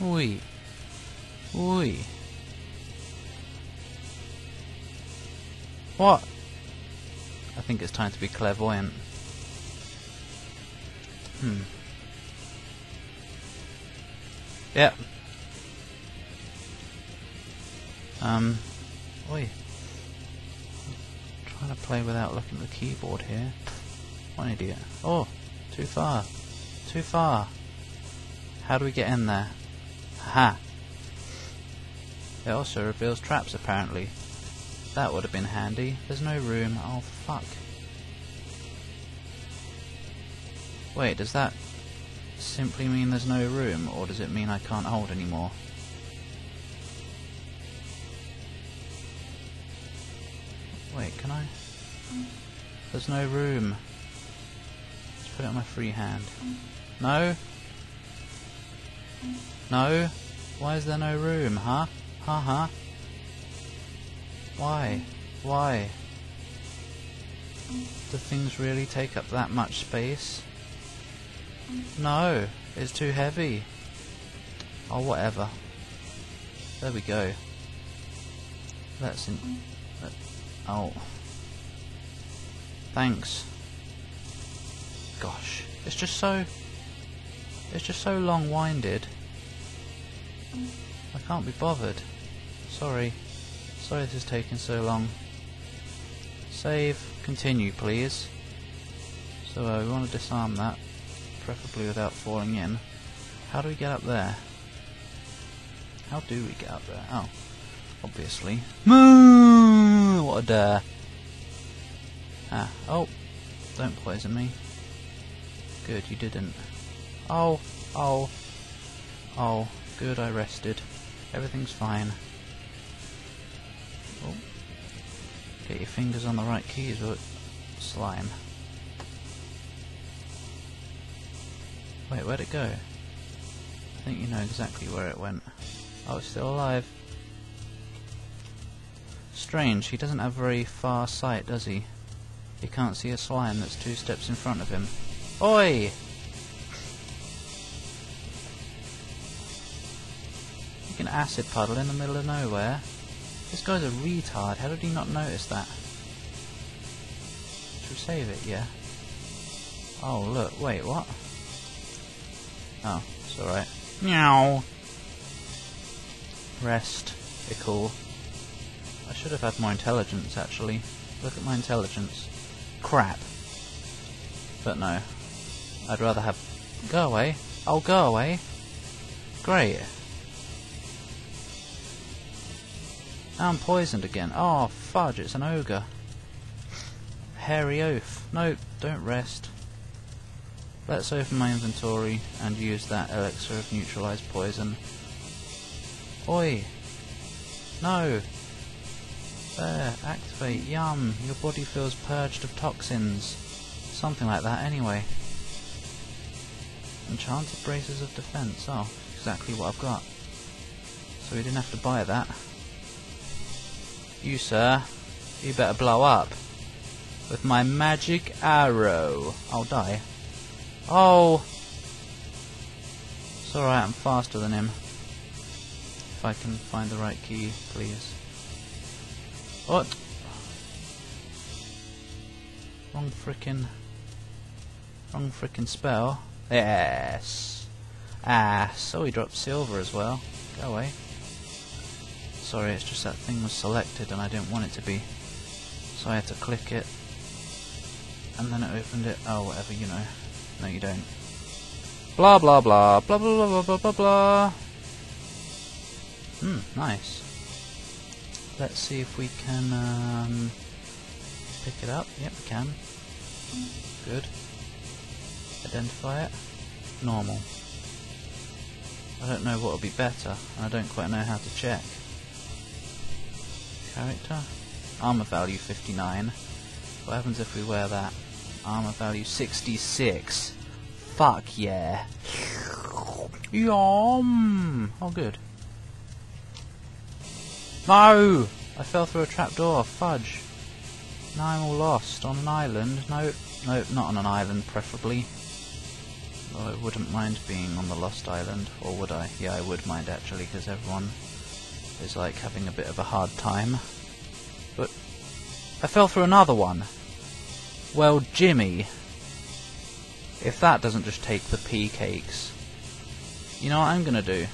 Oi. Oi. What? I think it's time to be clairvoyant. Yep. Oi. I'm trying to play without looking at the keyboard here. What an idiot. Oh, too far. Too far. How do we get in there? Haha. It also reveals traps apparently. That would have been handy. There's no room. Oh, fuck. Wait, does that simply mean there's no room, or does it mean I can't hold anymore? Wait, can I? There's no room. Let's put it on my free hand. No? No? Why is there no room, huh? Huh? Why? Why? Do things really take up that much space? No, it's too heavy. Oh, whatever. There we go. That's in... oh. Thanks. Gosh, it's just so... it's just so long-winded. I can't be bothered. Sorry. Sorry this is taking so long. Save, continue please. So we want to disarm that, preferably without falling in. How do we get up there? How do we get up there? Oh, obviously. Moo! What a dare. Ah, oh, don't poison me. Good, you didn't. Oh, oh, oh, good, I rested. Everything's fine. Oh. Get your fingers on the right keys or slime. Wait, where'd it go? I think you know exactly where it went. Oh, it's still alive. Strange, he doesn't have very far sight, does he? He can't see a slime that's 2 steps in front of him. Oi! You can acid puddle in the middle of nowhere. This guy's a retard, how did he not notice that? Should we save it, yeah? Oh look, wait, what? Oh, it's alright. Meow! Rest, ickle. I should have had more intelligence actually. Look at my intelligence. Crap. But no. I'd rather have... go away! Oh, go away! Great! I'm poisoned again. Oh, fudge, it's an ogre. Hairy oaf. No, don't rest. Let's open my inventory and use that elixir of neutralized poison. Oi! No! There, activate. Yum! Your body feels purged of toxins. Something like that, anyway. Enchanted braces of defense. Oh, exactly what I've got. So we didn't have to buy that. You, sir, you better blow up with my magic arrow. I'll die. Oh! It's alright, I'm faster than him. If I can find the right key, please. What? Wrong frickin' spell. Yes! Ah, so he dropped silver as well. Go away. Sorry, it's just that thing was selected and I didn't want it to be. So I had to click it. And then it opened it. Oh, whatever, you know. No, you don't. Blah, blah, blah. Blah, blah, blah, blah, blah, blah. Hmm, nice. Let's see if we can pick it up. Yep, we can. Good. Identify it. Normal. I don't know what would be better, and I don't quite know how to check. Character. Armor value 59. What happens if we wear that? Armor value 66. Fuck yeah. Yum. Oh good. No! I fell through a trapdoor. Fudge. Now I'm all lost. On an island. No, not on an island preferably. Well, I wouldn't mind being on the Lost Island, or would I? Yeah, I would mind actually, because everyone is like having a bit of a hard time. But I fell through another one! Well, Jimmy! If that doesn't just take the pea cakes. You know what I'm gonna do?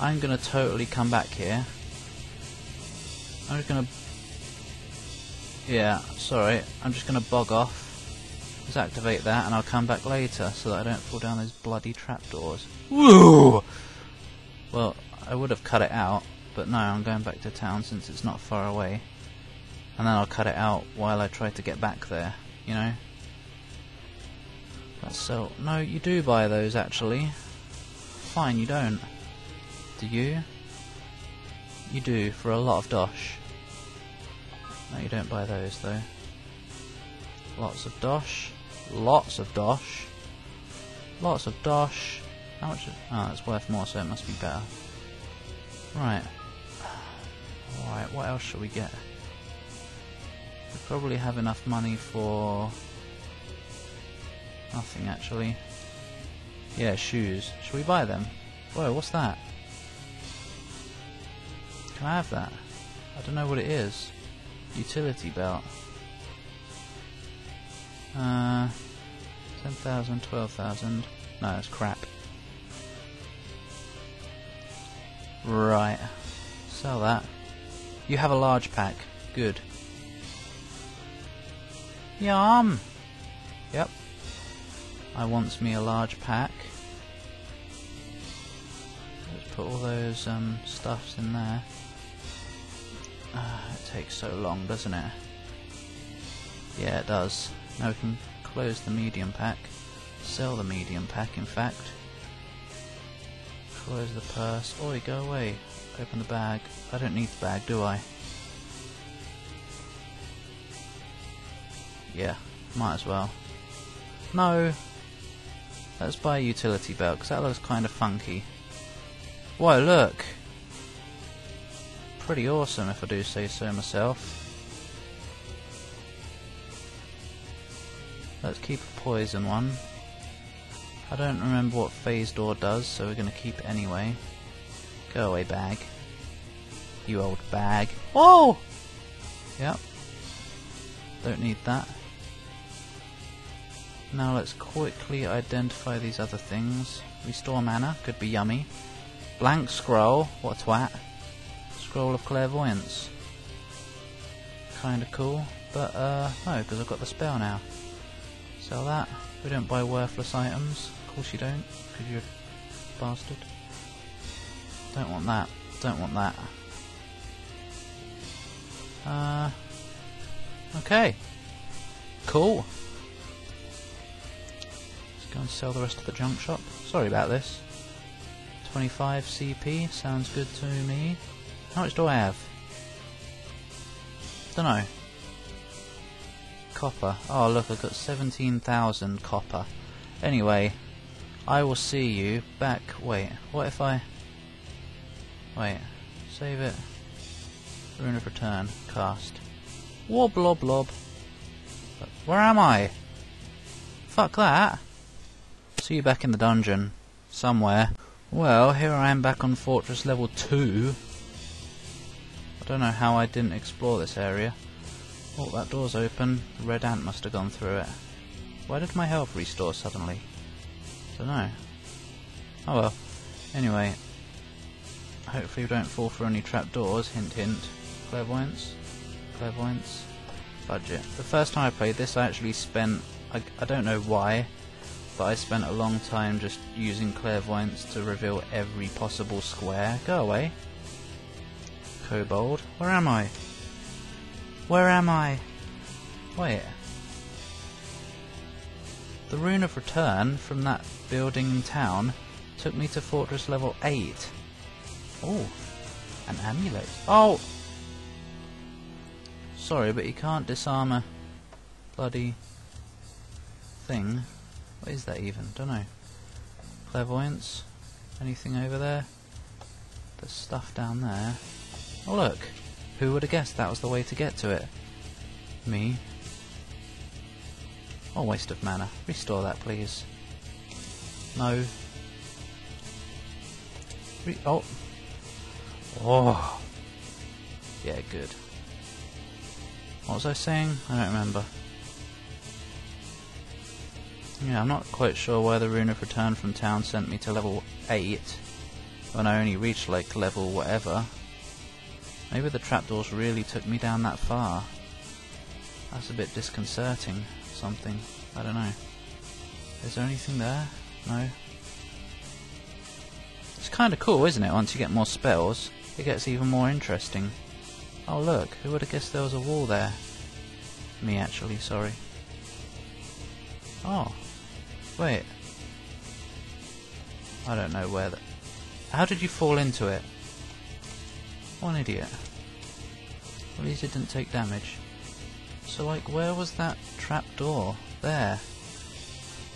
I'm gonna totally come back here. I'm just gonna... yeah, sorry. I'm just gonna bog off. Just activate that and I'll come back later so that I don't fall down those bloody trapdoors. Woo! Well, I would have cut it out, but no, I'm going back to town since it's not far away. And then I'll cut it out while I try to get back there, you know? That's so... no, you do buy those, actually. Fine, you don't. Do you? You do, for a lot of dosh. No, you don't buy those, though. Lots of dosh. Lots of dosh. Lots of dosh. How much is... oh, it's worth more, so it must be better. Right. Alright, what else shall we get? We probably have enough money for... nothing, actually. Yeah, shoes. Shall we buy them? Whoa, what's that? Can I have that? I don't know what it is. Utility belt. 10,000, 12,000. No, that's crap. Right. Sell that. You have a large pack. Good. Yum! Yep. I wants me a large pack. Let's put all those stuffs in there. It takes so long, doesn't it? Yeah, it does. Now we can close the medium pack. Sell the medium pack, in fact. Close the purse. Oi, go away. Open the bag. I don't need the bag, do I? Yeah, might as well. No! Let's buy a utility belt, because that looks kind of funky. Whoa, look! Pretty awesome, if I do say so myself. Let's keep a poison one. I don't remember what phase door does, so we're going to keep it anyway. Go away, bag. You old bag. Whoa! Yep. Don't need that. Now let's quickly identify these other things. Restore mana, could be yummy. Blank scroll, what a twat. Scroll of clairvoyance. Kinda cool, but no, because I've got the spell now. Sell that. We don't buy worthless items. Of course you don't, because you're a bastard. Don't want that. Don't want that. Okay. Cool. Let's go and sell the rest of the junk shop. Sorry about this. 25 CP. Sounds good to me. How much do I have? Dunno. Copper. Oh look, I've got 17,000 copper. Anyway, I will see you back... wait, what if I... wait, save it. Rune of return, cast. Wobblob. Where am I? Fuck that! See you back in the dungeon. Somewhere. Well, here I am back on Fortress Level 2. I don't know how I didn't explore this area. Oh, that door's open. The red ant must have gone through it. Why did my health restore suddenly? Don't know. Oh well. Anyway. Hopefully we don't fall for any trapdoors. Hint, hint. Clairvoyance. Clairvoyance. Budget. The first time I played this, I actually spent... I don't know why, but I spent a long time just using clairvoyance to reveal every possible square. Go away. Kobold. Where am I? Where am I? Wait. The Rune of return from that building in town took me to Fortress Level 8. Oh, an amulet. Oh! Sorry, but you can't disarm a bloody thing. What is that even? Don't know. Clairvoyance? Anything over there? There's stuff down there. Oh, look! Who would have guessed that was the way to get to it? Me. Or waste of mana. Restore that, please. No. Oh. Oh. Yeah, good. What was I saying? I don't remember. Yeah, I'm not quite sure why the Rune of Return from Town sent me to level 8 when I only reached like level whatever. Maybe the trapdoors really took me down that far. That's a bit disconcerting, something. I don't know. Is there anything there? No. It's kind of cool, isn't it? Once you get more spells, it gets even more interesting. Oh look, who would have guessed there was a wall there? Me actually, sorry. Oh. Wait. I don't know where that... How did you fall into it? What an idiot. At least it didn't take damage. So like, where was that trapdoor? There.